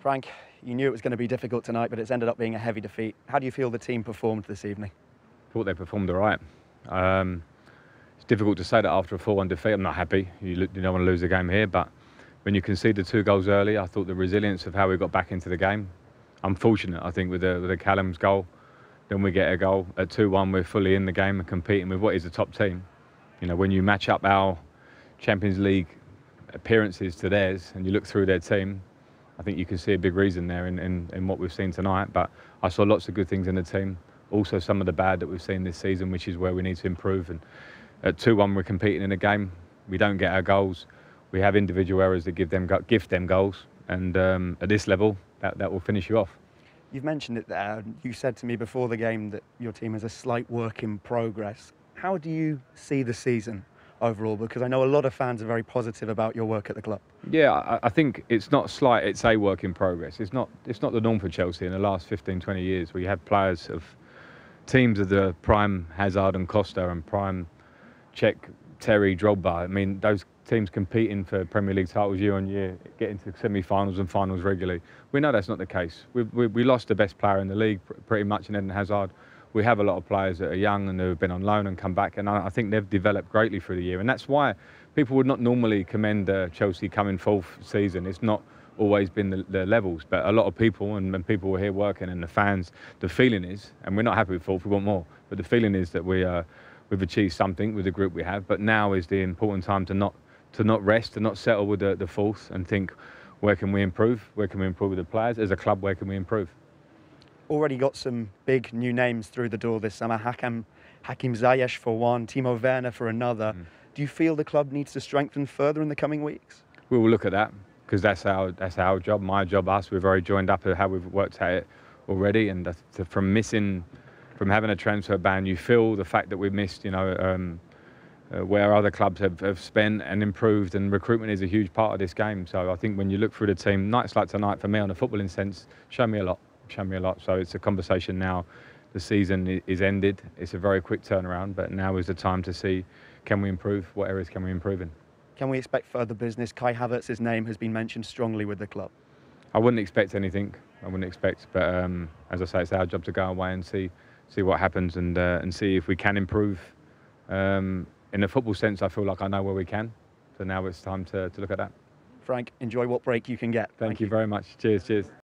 Frank, you knew it was going to be difficult tonight, but it's ended up being a heavy defeat. How do you feel the team performed this evening? I thought they performed all right. It's difficult to say that after a 4-1 defeat. I'm not happy. You don't want to lose the game here, but when you conceded 2 goals early, I thought the resilience of how we got back into the game. Unfortunate, I think, with the Callum's goal. Then we get a goal. At 2-1, we're fully in the game and competing with what is a top team. You know, when you match up our Champions League appearances to theirs and you look through their team, I think you can see a big reason there in what we've seen tonight. But I saw lots of good things in the team. Also some of the bad that we've seen this season, which is where we need to improve. And at 2-1, we're competing in a game. We don't get our goals. We have individual errors that give them goals. And at this level, that will finish you off. You've mentioned it there. You said to me before the game that your team is a slight work in progress. How do you see the season overall? Because I know a lot of fans are very positive about your work at the club. Yeah, I think it's not slight, it's a work in progress. It's not the norm for Chelsea in the last 15, 20 years where you had players of teams of the prime Hazard and Costa and prime Czech Terry, Drogba. I mean, those teams competing for Premier League titles year on year, getting to semi-finals and finals regularly. We know that's not the case. We lost the best player in the league pretty much in Eden Hazard. We have a lot of players that are young and who have been on loan and come back, and I think they've developed greatly through the year. And that's why people would not normally commend Chelsea coming fourth season. It's not always been the levels, but a lot of people, and people were here working, and the fans, the feeling is, and we're not happy with fourth, we want more, but the feeling is that we've achieved something with the group we have. But now is the important time to not rest, to not settle with the fourth and think, where can we improve? Where can we improve with the players? As a club, where can we improve? Already got some big new names through the door this summer. Hakim Zayesh for one, Timo Werner for another. Do you feel the club needs to strengthen further in the coming weeks? We will look at that, because that's our job, my job, us. We're very joined up at how we've worked at it already. And from having a transfer ban, you feel the fact that we've missed, you know, where other clubs have spent and improved, and recruitment is a huge part of this game. So I think when you look through the team, nights like tonight, for me, on a footballing sense, show me a lot. So it's a conversation now. The season is ended. It's a very quick turnaround, but now is the time to see, can we improve? What areas can we improve in? Can we expect further business? Kai Havertz's name has been mentioned strongly with the club. I wouldn't expect anything. I wouldn't expect, but as I say, it's our job to go away and see what happens and see if we can improve. In a football sense, I feel like I know where we can. So now it's time to look at that. Frank, enjoy what break you can get. Thank you very much. Cheers, cheers.